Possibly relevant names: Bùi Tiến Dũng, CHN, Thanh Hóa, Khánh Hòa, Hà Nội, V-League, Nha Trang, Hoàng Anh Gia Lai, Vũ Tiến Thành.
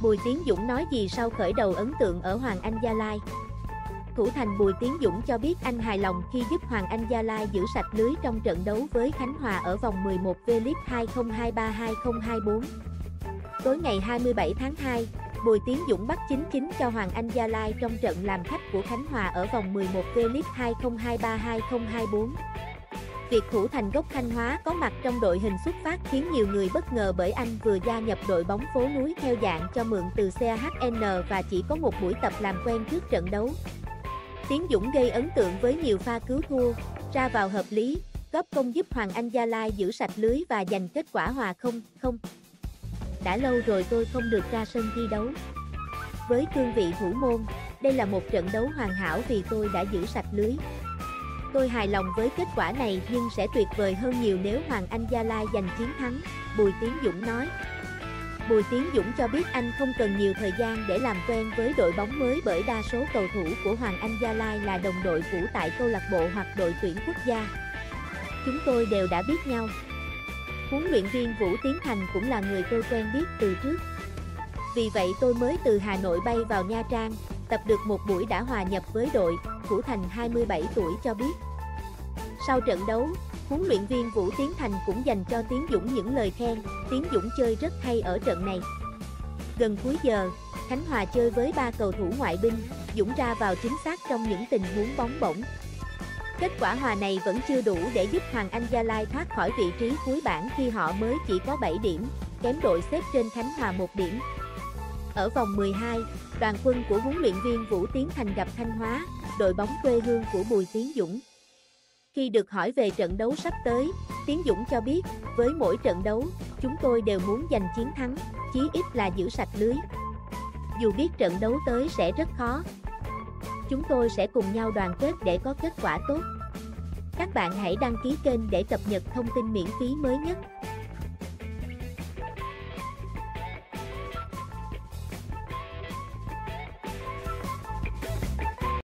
Bùi Tiến Dũng nói gì sau khởi đầu ấn tượng ở Hoàng Anh Gia Lai? Thủ thành Bùi Tiến Dũng cho biết anh hài lòng khi giúp Hoàng Anh Gia Lai giữ sạch lưới trong trận đấu với Khánh Hòa ở vòng 11 V-League 2023-2024. Tối ngày 27 tháng 2, Bùi Tiến Dũng bắt 9-9 cho Hoàng Anh Gia Lai trong trận làm khách của Khánh Hòa ở vòng 11 V-League 2023-2024. Việc thủ thành gốc Thanh Hóa có mặt trong đội hình xuất phát khiến nhiều người bất ngờ bởi anh vừa gia nhập đội bóng phố núi theo dạng cho mượn từ CHN và chỉ có một buổi tập làm quen trước trận đấu. Tiến Dũng gây ấn tượng với nhiều pha cứu thua, ra vào hợp lý, góp công giúp Hoàng Anh Gia Lai giữ sạch lưới và giành kết quả hòa 0-0. Đã lâu rồi tôi không được ra sân thi đấu. Với cương vị thủ môn, đây là một trận đấu hoàn hảo vì tôi đã giữ sạch lưới. Tôi hài lòng với kết quả này nhưng sẽ tuyệt vời hơn nhiều nếu Hoàng Anh Gia Lai giành chiến thắng, Bùi Tiến Dũng nói. Bùi Tiến Dũng cho biết anh không cần nhiều thời gian để làm quen với đội bóng mới bởi đa số cầu thủ của Hoàng Anh Gia Lai là đồng đội cũ tại câu lạc bộ hoặc đội tuyển quốc gia. Chúng tôi đều đã biết nhau. Huấn luyện viên Vũ Tiến Thành cũng là người tôi quen biết từ trước. Vì vậy tôi mới từ Hà Nội bay vào Nha Trang, tập được một buổi đã hòa nhập với đội, thủ thành 27 tuổi cho biết. Sau trận đấu, huấn luyện viên Vũ Tiến Thành cũng dành cho Tiến Dũng những lời khen, Tiến Dũng chơi rất hay ở trận này. Gần cuối giờ, Khánh Hòa chơi với 3 cầu thủ ngoại binh, Dũng ra vào chính xác trong những tình huống bóng bổng. Kết quả hòa này vẫn chưa đủ để giúp Hoàng Anh Gia Lai thoát khỏi vị trí cuối bảng khi họ mới chỉ có 7 điểm, kém đội xếp trên Khánh Hòa 1 điểm. Ở vòng 12, đoàn quân của huấn luyện viên Vũ Tiến Thành gặp Thanh Hóa, đội bóng quê hương của Bùi Tiến Dũng. Khi được hỏi về trận đấu sắp tới, Tiến Dũng cho biết, với mỗi trận đấu, chúng tôi đều muốn giành chiến thắng, chí ít là giữ sạch lưới. Dù biết trận đấu tới sẽ rất khó, chúng tôi sẽ cùng nhau đoàn kết để có kết quả tốt. Các bạn hãy đăng ký kênh để cập nhật thông tin miễn phí mới nhất.